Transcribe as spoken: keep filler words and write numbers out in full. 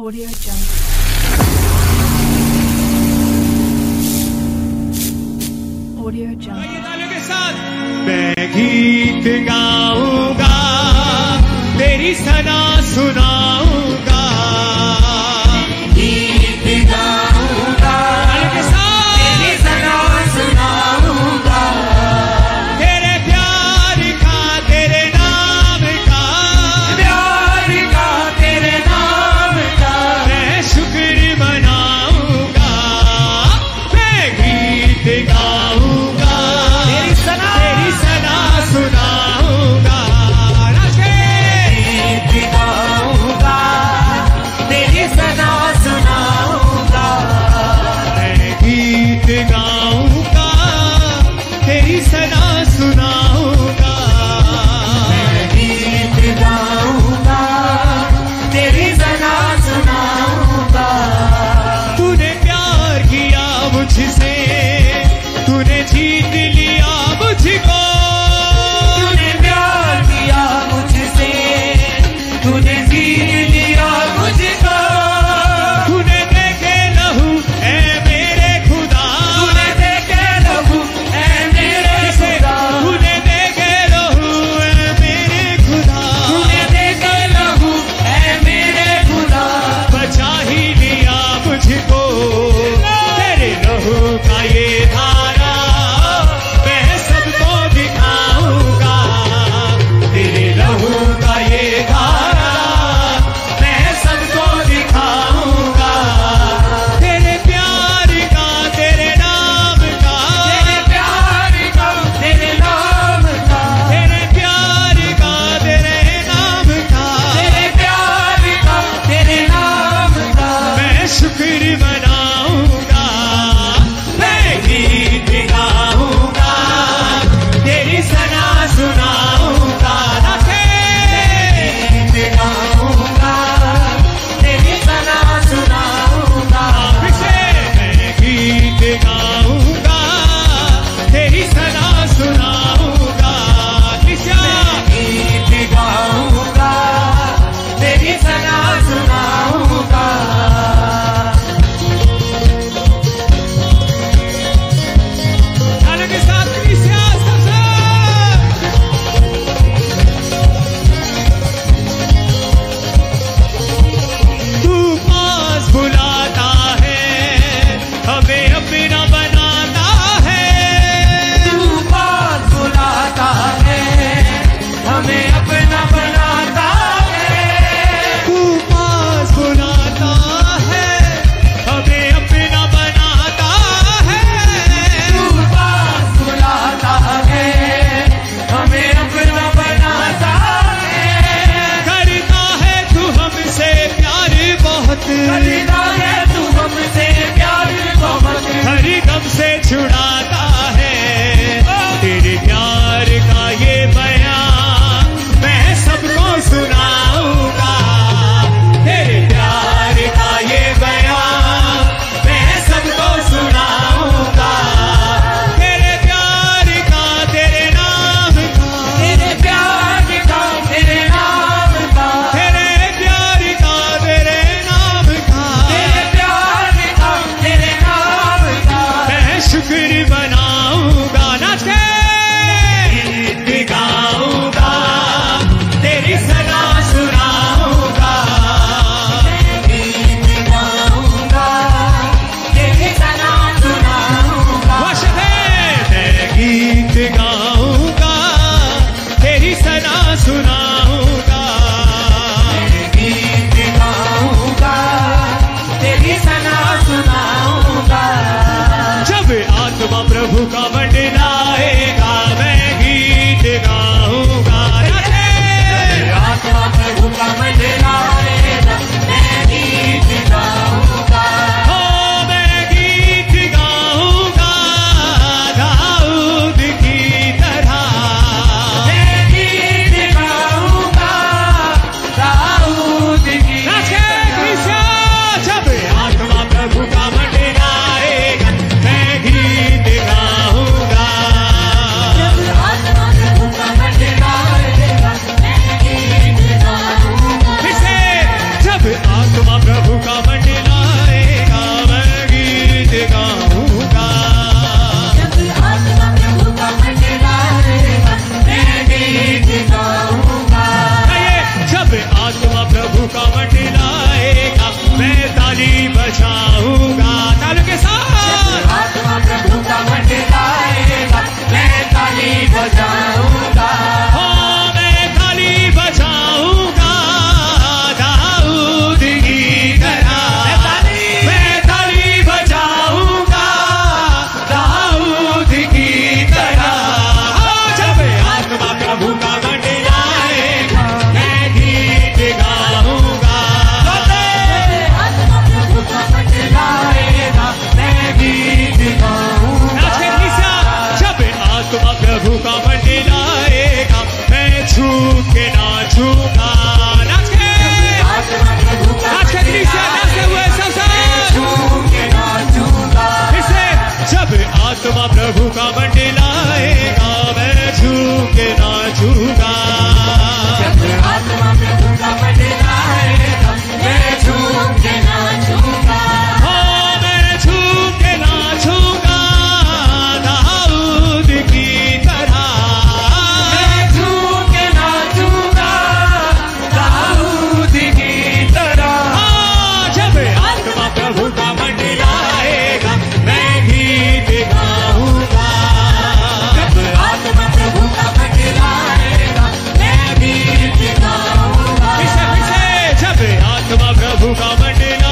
Audio Jungle. Audio Jungle. के साथ मैं गीत गाऊंगा, तेरी सना सुनाऊंगा, गीत गाऊंगा के साथ तेरी सना सुनाऊंगा, तेरे प्यार का तेरे नाम का, प्यार का तेरे नाम का मैं शुक्र मनाऊंगा, मैं गीत गाऊंगा, तेरी सना सुनाऊंगा, गीत गाऊंगा। बड़ना।